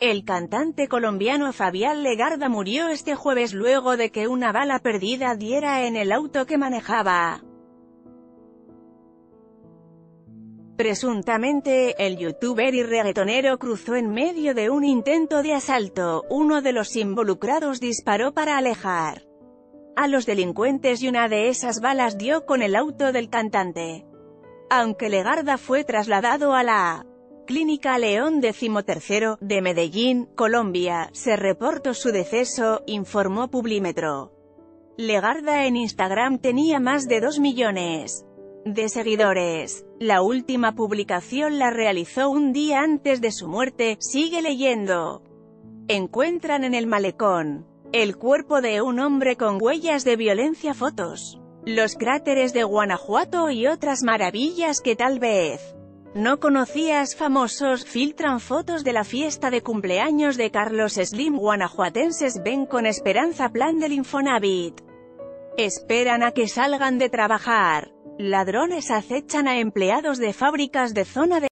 El cantante colombiano Fabián Legarda murió este jueves luego de que una bala perdida diera en el auto que manejaba. Presuntamente, el youtuber y reggaetonero cruzó en medio de un intento de asalto. Uno de los involucrados disparó para alejar a los delincuentes y una de esas balas dio con el auto del cantante. Aunque Legarda fue trasladado a la Clínica León XIII, de Medellín, Colombia, se reportó su deceso, informó Publímetro. Legarda en Instagram tenía más de 2 millones de seguidores. La última publicación la realizó un día antes de su muerte. Sigue leyendo. Encuentran en el malecón el cuerpo de un hombre con huellas de violencia. Fotos. Los cráteres de Guanajuato y otras maravillas que tal vez no conocías. Famosos filtran fotos de la fiesta de cumpleaños de Carlos Slim. Guanajuatenses ven con esperanza plan del Infonavit. Esperan a que salgan de trabajar. Ladrones acechan a empleados de fábricas de zona de